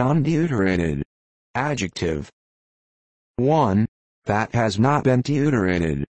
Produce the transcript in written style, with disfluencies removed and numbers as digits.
Nondeuterated. Adjective. 1. That has not been deuterated.